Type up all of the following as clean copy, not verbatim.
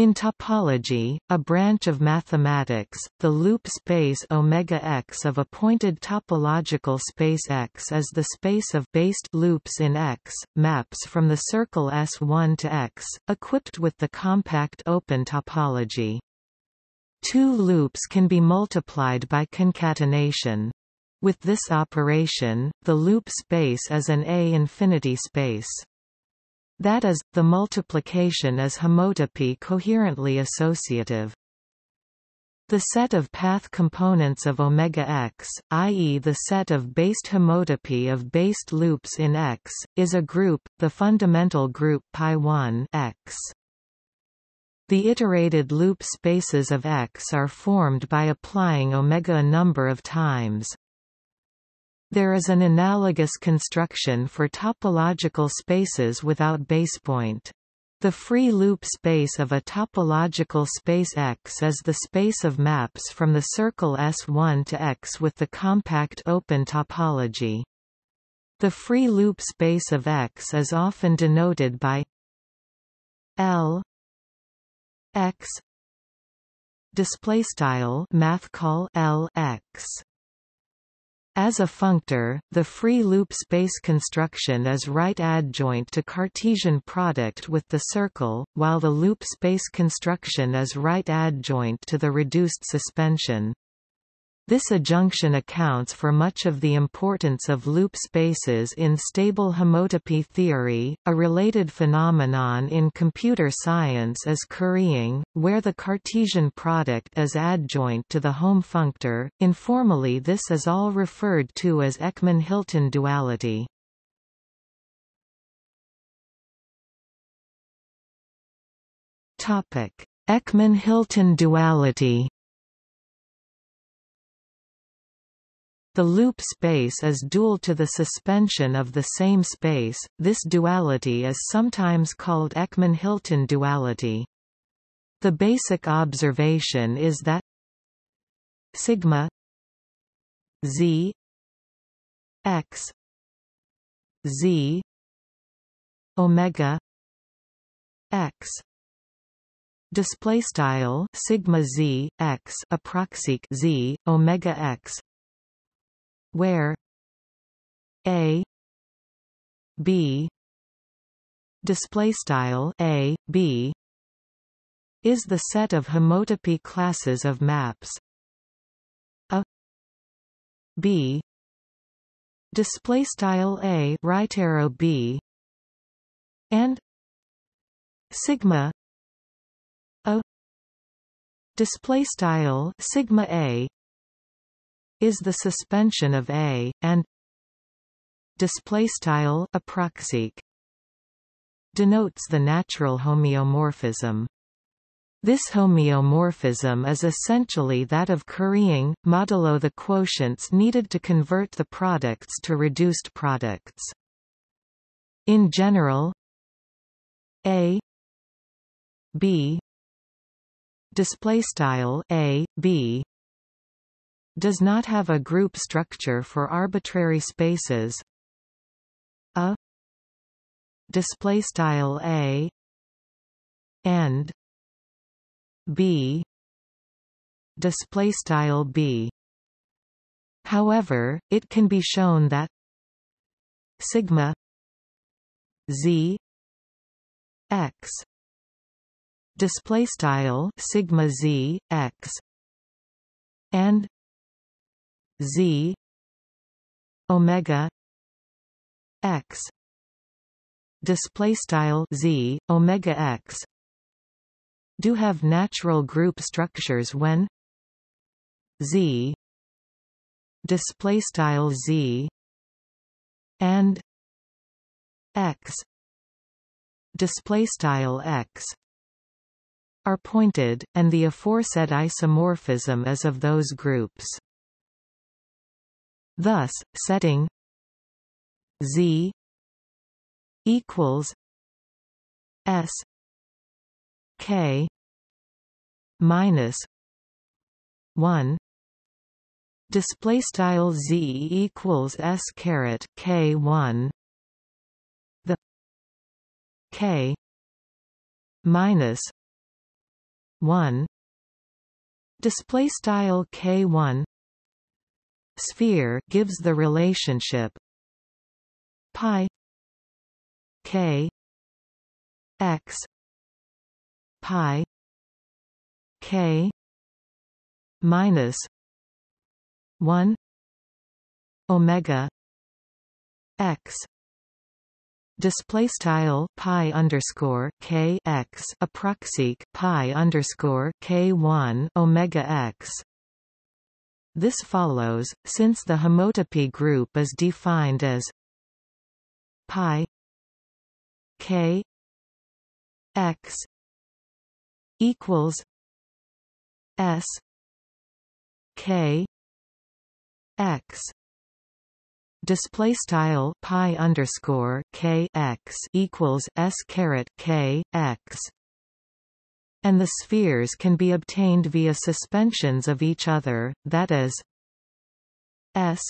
In topology, a branch of mathematics, the loop space ωx of a pointed topological space X is the space of based loops in X, maps from the circle S1 to X, equipped with the compact open topology. Two loops can be multiplied by concatenation. With this operation, the loop space is an A∞ space. That is, the multiplication is homotopy coherently associative. The set of path components of ωx, i.e. the set of based homotopy of based loops in X, is a group, the fundamental group π1(X). The iterated loop spaces of X are formed by applying omega a number of times. There is an analogous construction for topological spaces without basepoint. The free loop space of a topological space X is the space of maps from the circle S1 to X with the compact open topology. The free loop space of X is often denoted by L(X), display style mathcal L(X). As a functor, the free loop space construction is right adjoint to Cartesian product with the circle, while the loop space construction is right adjoint to the reduced suspension. This adjunction accounts for much of the importance of loop spaces in stable homotopy theory. A related phenomenon in computer science is currying, where the Cartesian product is adjoint to the home functor. Informally, this is all referred to as Eckmann–Hilton duality. Topic: Eckmann–Hilton duality. The loop space is dual to the suspension of the same space. This duality is sometimes called Eckmann–Hilton duality. The basic observation is that sigma z x z omega x display style sigma z x approxic z omega x, where a b display style a b is the set of homotopy classes of maps a b display style a right arrow b and sigma a display style sigma a is the suspension of A and display style approxic denotes the natural homeomorphism. This homeomorphism is essentially that of currying modulo the quotients needed to convert the products to reduced products. In general, A B display style A B does not have a group structure for arbitrary spaces a display style a and b display style b. However, it can be shown that sigma z x display style sigma z x and z omega x display style z omega x do have natural group structures when z display style z and x display style x are pointed, and the aforesaid isomorphism is of those groups. Thus, setting z equals s k minus 1 display style z equals s caret k 1, the k minus 1 display style K1 sphere gives the relationship pi K X pi K minus 1 omega X display style pi underscore K X approxic pi underscore K1 omega X. This follows, since the homotopy group is defined as pi K X equals S K X display style pi underscore K X equals S caret K X, and the spheres can be obtained via suspensions of each other, that is S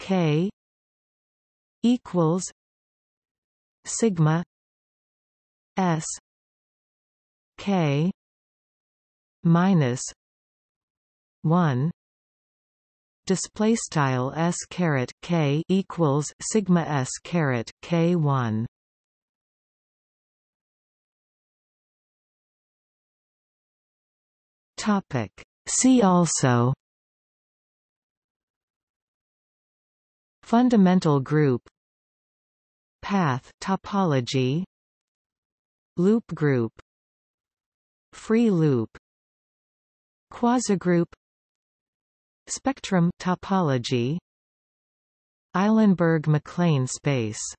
K equals sigma S K minus 1 display style S caret K equals sigma S caret K1. Topic See also Fundamental group Path topology Loop group Free loop Quasigroup Spectrum topology Eilenberg–MacLane space.